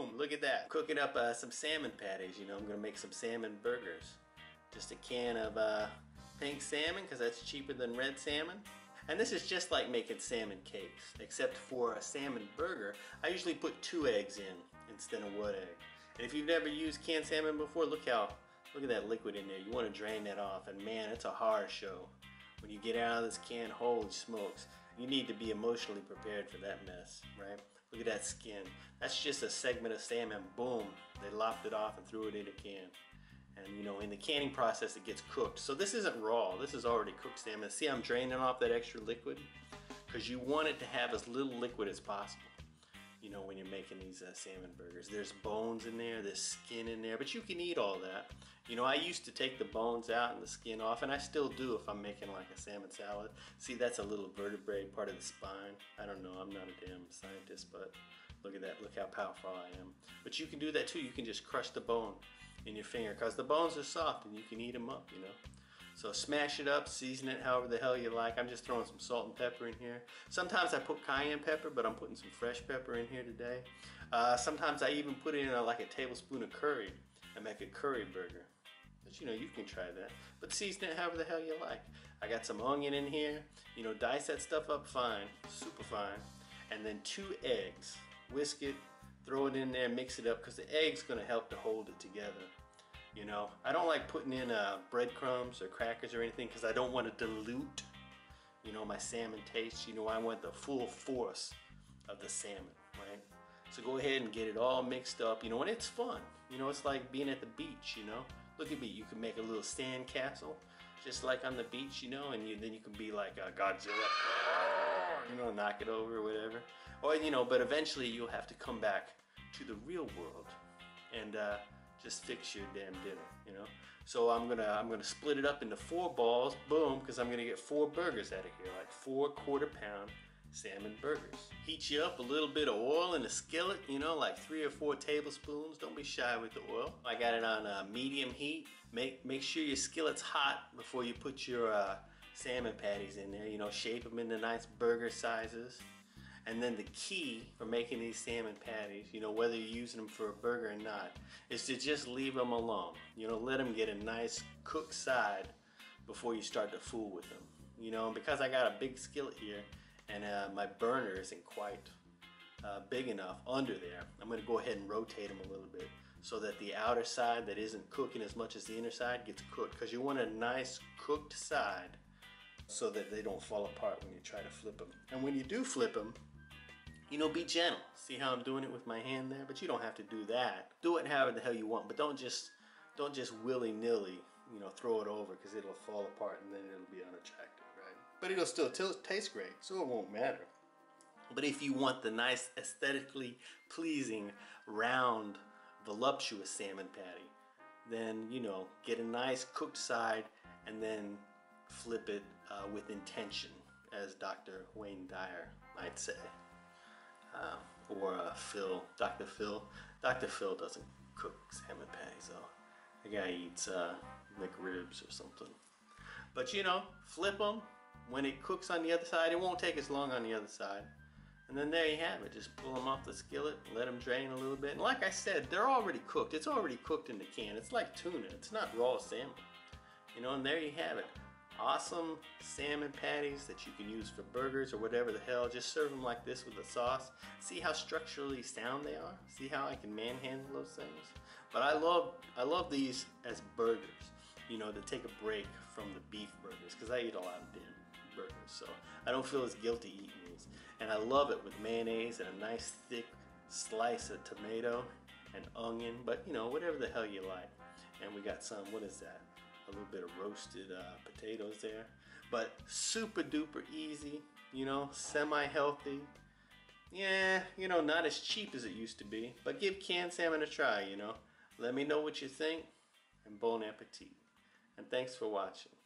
Boom, look at that. Cooking up some salmon patties, you know, I'm gonna make some salmon burgers. Just a can of pink salmon, because that's cheaper than red salmon. And this is just like making salmon cakes, except for a salmon burger, I usually put 2 eggs in instead of 1 egg. And if you've never used canned salmon before, look at that liquid in there. You want to drain that off, and man, it's a horror show. When you get out of this can, holy smokes. You need to be emotionally prepared for that mess, right? Look at that skin. That's just a segment of salmon, boom. They lopped it off and threw it in a can. And you know, in the canning process it gets cooked. So this isn't raw, this is already cooked salmon. See, I'm draining off that extra liquid because you want it to have as little liquid as possible. You know, when you're making these salmon burgers. There's bones in there, there's skin in there, but you can eat all that. You know, I used to take the bones out and the skin off, and I still do if I'm making like a salmon salad. See, that's a little vertebrae part of the spine. I don't know, I'm not a damn scientist, but look at that, look how powerful I am. But you can do that too, you can just crush the bone in your finger, because the bones are soft and you can eat them up, you know. So smash it up, season it however the hell you like. I'm just throwing some salt and pepper in here. Sometimes I put cayenne pepper, but I'm putting some fresh pepper in here today. Sometimes I even put in like a tablespoon of curry and make a curry burger. But you know, you can try that. But season it however the hell you like. I got some onion in here. You know, dice that stuff up fine, super fine. And then 2 eggs. Whisk it, throw it in there, mix it up, because the egg's gonna help to hold it together. You know, I don't like putting in breadcrumbs or crackers or anything because I don't want to dilute, you know, my salmon taste. You know, I want the full force of the salmon, right? So go ahead and get it all mixed up, you know, and it's fun. You know, it's like being at the beach, you know. Look at me, you can make a little sand castle just like on the beach, you know, and then you can be like Godzilla, you know, knock it over or whatever. Or, you know, but eventually you'll have to come back to the real world and, just fix your damn dinner, you know. So I'm gonna split it up into 4 balls, boom, because I'm gonna get 4 burgers out of here, like 4 quarter-pound salmon burgers. Heat you up a little bit of oil in the skillet, you know, like 3 or 4 tablespoons. Don't be shy with the oil. I got it on medium heat. Make sure your skillet's hot before you put your salmon patties in there. You know, shape them into nice burger sizes. And then the key for making these salmon patties, you know, whether you're using them for a burger or not, is to just leave them alone. You know, let them get a nice cooked side before you start to fool with them. You know, and because I got a big skillet here and my burner isn't quite big enough under there, I'm going to go ahead and rotate them a little bit so that the outer side that isn't cooking as much as the inner side gets cooked, because you want a nice cooked side so that they don't fall apart when you try to flip them. And when you do flip them, you know, be gentle. See how I'm doing it with my hand there? But you don't have to do that. Do it however the hell you want, but don't just willy-nilly, you know, throw it over, because it'll fall apart and then it'll be unattractive, right? But it'll still taste great, so it won't matter. But if you want the nice, aesthetically pleasing, round, voluptuous salmon patty, then, you know, get a nice cooked side and then flip it with intention, as Dr. Wayne Dyer might say. Or Phil, Dr. Phil. Dr. Phil doesn't cook salmon patties, though. The guy eats McRibs or something. But you know, flip them. When it cooks on the other side, it won't take as long on the other side. And then there you have it. Just pull them off the skillet, let them drain a little bit. And like I said, they're already cooked. It's already cooked in the can. It's like tuna. It's not raw salmon. You know, and there you have it. Awesome salmon patties that you can use for burgers or whatever the hell. Just serve them like this with a sauce. See how structurally sound they are? See how I can manhandle those things? But I love these as burgers, you know, to take a break from the beef burgers, because I eat a lot of damn burgers, so I don't feel as guilty eating these. And I love it with mayonnaise and a nice thick slice of tomato and onion, but you know, whatever the hell you like. And we got some, what is that? A little bit of roasted potatoes there, but super duper easy, you know, semi-healthy. Yeah, you know, not as cheap as it used to be, but give canned salmon a try, you know. Let me know what you think, and bon appetit, and thanks for watching.